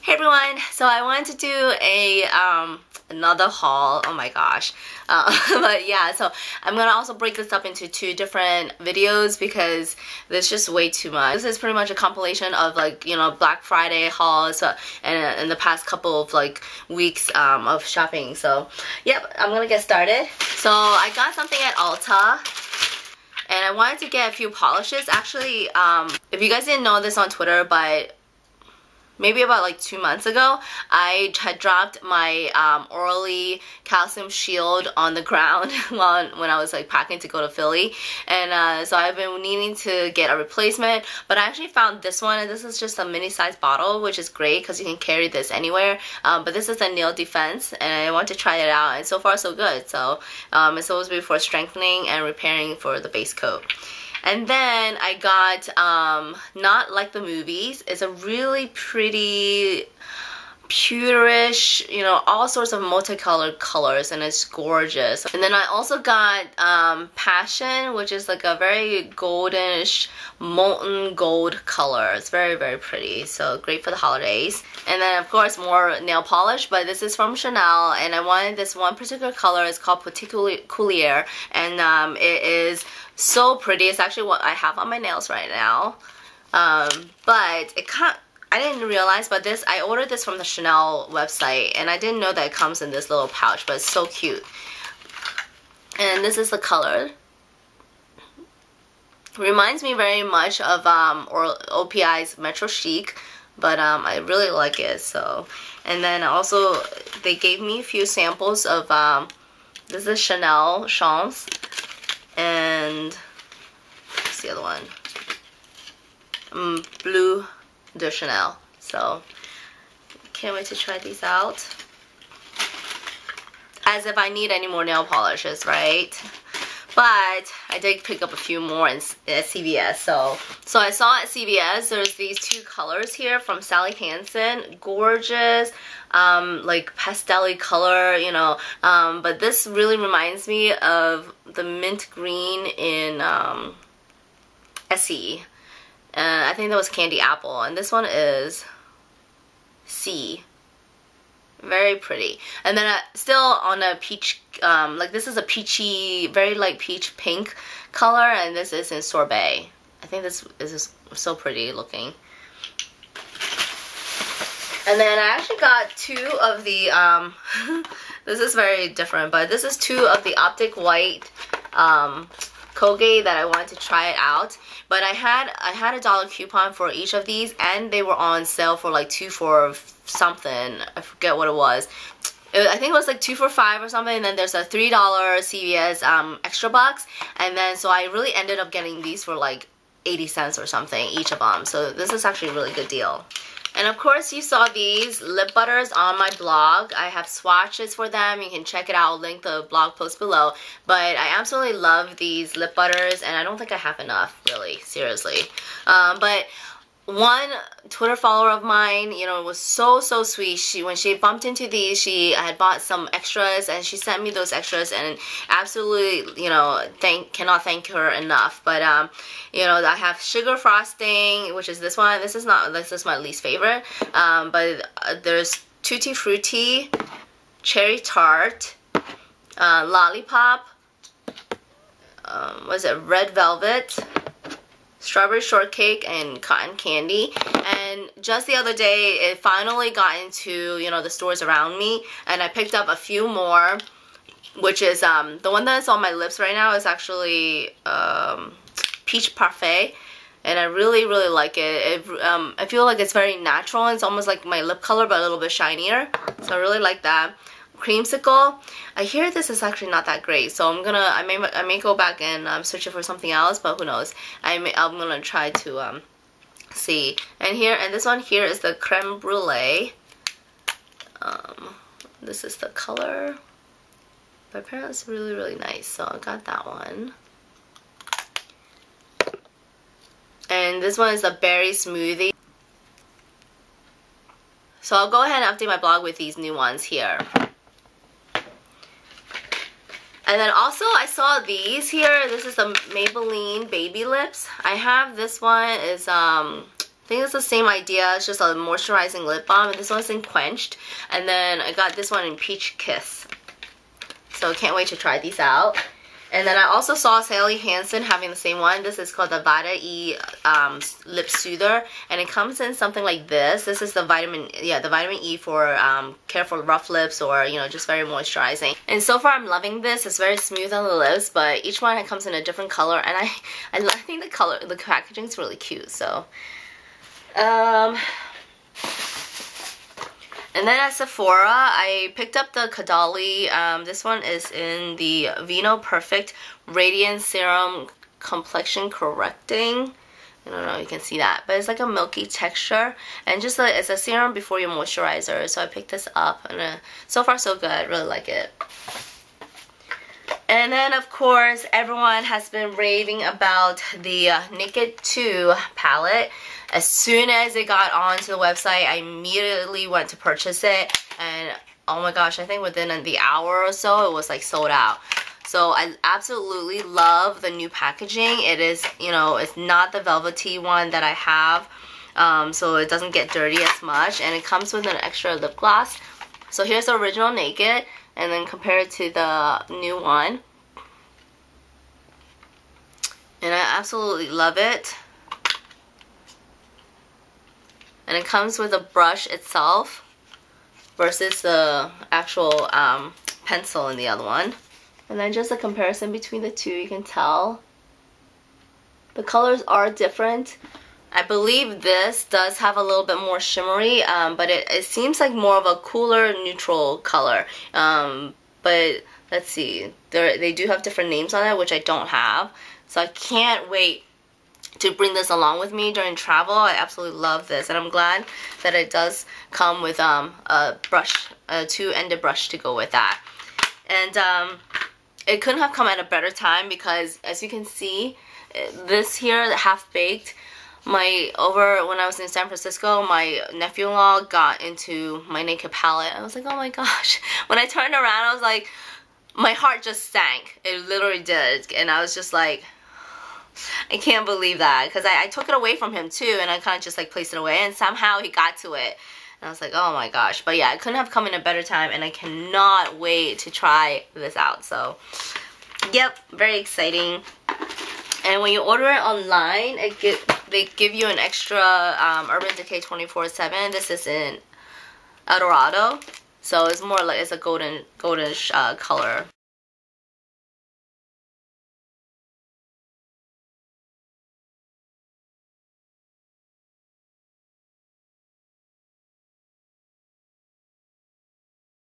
Hey everyone, so I wanted to do a another haul. Oh my gosh. But yeah, so I'm gonna also break this up into two different videos because there's just way too much. This is pretty much a compilation of, like, you know, Black Friday hauls and in the past couple of like weeks of shopping. So yep, I'm gonna get started. So I got something at Ulta. And I wanted to get a few polishes. Actually, if you guys didn't know this on Twitter, but maybe about like 2 months ago, I had dropped my Orly calcium shield on the ground when I was like packing to go to Philly. And so I've been needing to get a replacement, but I actually found this one, and this is just a mini size bottle, which is great because you can carry this anywhere. But this is the nail defense, and I want to try it out, and so far so good. So it's supposed to be for strengthening and repairing for the base coat. And then I got Not Like the Movies. It's a really pretty pewterish, you know, all sorts of multicolored colors, and it's gorgeous. And then I also got Passion, which is like a very goldenish molten gold color. It's very, very pretty, so great for the holidays. And then of course more nail polish, but this is from Chanel, and I wanted this one particular color. It's called Petit Coulier, and it is so pretty. It's actually what I have on my nails right now. But it can't, I didn't realize, but this, I ordered this from the Chanel website, and I didn't know that it comes in this little pouch, but it's so cute. And this is the color. Reminds me very much of OPI's Metro Chic, but I really like it. So, and then also they gave me a few samples of this is Chanel Chance, and what's the other one? Blue de Chanel. So can't wait to try these out. As if I need any more nail polishes, right? But I did pick up a few more at CVS. So I saw at CVS there's these two colors here from Sally Hansen. Gorgeous, like pastel-y color, you know. But this really reminds me of the mint green in Essie. And I think that was Candy Apple, and this one is C. Very pretty. And then still on a peach, like this is a peachy, very light peach pink color, and this is in Sorbet. I think this is so pretty looking. And then I actually got two of the, this is very different, but this is two of the Optic White, Kogi that I wanted to try it out, but I had a dollar coupon for each of these, and they were on sale for like 2 for something. I forget what it was. I think it was like 2 for $5 or something, and then there's a $3 CVS extra box, and then so I really ended up getting these for like 80 cents or something each of them. So this is actually a really good deal. And of course you saw these lip butters on my blog. I have swatches for them. You can check it out. I'll link the blog post below. But I absolutely love these lip butters, and I don't think I have enough, really, seriously. But one Twitter follower of mine, you know, was so sweet. When she bumped into these, she had bought some extras, and she sent me those extras, and absolutely, you know, cannot thank her enough. But you know, I have sugar frosting, which is this one. This is my least favorite. But there's tutti frutti, cherry tart, lollipop, what is it, red velvet, strawberry shortcake, and cotton candy. And just the other day it finally got into, you know, the stores around me, and I picked up a few more, which is the one that's on my lips right now is actually peach parfait, and I really like it. I feel like it's very natural, and it's almost like my lip color but a little bit shinier, so I really like that. Creamsicle, I hear this is actually not that great, so I may go back and search it for something else, but who knows. I'm gonna try to see. And here, and this one here is the creme brulee. This is the color, but apparently it's really nice, so I got that one. And this one is the berry smoothie. So I'll go ahead and update my blog with these new ones here. And then also I saw these here. This is the Maybelline Baby Lips. I have this one. It's I think it's the same idea, it's just a moisturizing lip balm, and this one's in Quenched, and then I got this one in Peach Kiss. So can't wait to try these out. And then I also saw Sally Hansen having the same one. This is called the Vada E Lip Soother, and it comes in something like this. This is the vitamin E for care for rough lips, or you know, just very moisturizing. And so far I'm loving this. It's very smooth on the lips, but each one comes in a different color, and I think the packaging is really cute. So. And then at Sephora, I picked up the Kadali. This one is in the Vino Perfect Radiant Serum Complexion Correcting. I don't know if you can see that, but it's like a milky texture. And just it's a serum before your moisturizer. So I picked this up, and so far so good. I really like it. And then, of course, everyone has been raving about the Naked 2 palette. As soon as it got onto the website, I immediately went to purchase it. And, oh my gosh, I think within the hour or so, it was, like, sold out. So, I absolutely love the new packaging. It is, you know, it's not the velvety one that I have. So, it doesn't get dirty as much. And it comes with an extra lip gloss. So, here's the original Naked. And then compare it to the new one. And I absolutely love it. And it comes with a brush itself versus the actual pencil in the other one. And then just a comparison between the two, you can tell. The colors are different. I believe this does have a little bit more shimmery, but it seems like more of a cooler, neutral color. But let's see, they do have different names on it, which I don't have. So I can't wait to bring this along with me during travel. I absolutely love this, and I'm glad that it does come with a brush, a two-ended brush to go with that. And it couldn't have come at a better time because, as you can see, this here, the half-baked, when I was in San Francisco, my nephew-in-law got into my Naked palette. I was like, oh my gosh. When I turned around, I was like, my heart just sank. It literally did. And I was just like, I can't believe that. Because I took it away from him too, and I kind of just like placed it away, and somehow he got to it. And I was like, oh my gosh. But yeah, it couldn't have come in a better time, and I cannot wait to try this out. So, yep, very exciting. And when you order it online, they give you an extra Urban Decay 24/7. This is in El Dorado, so it's more like it's a goldish color.